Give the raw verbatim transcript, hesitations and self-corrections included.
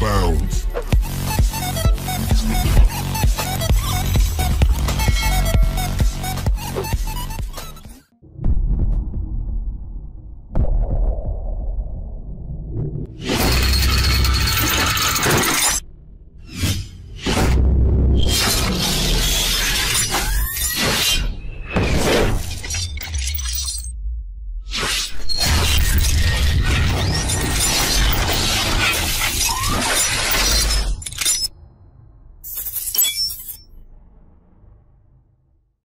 Bound.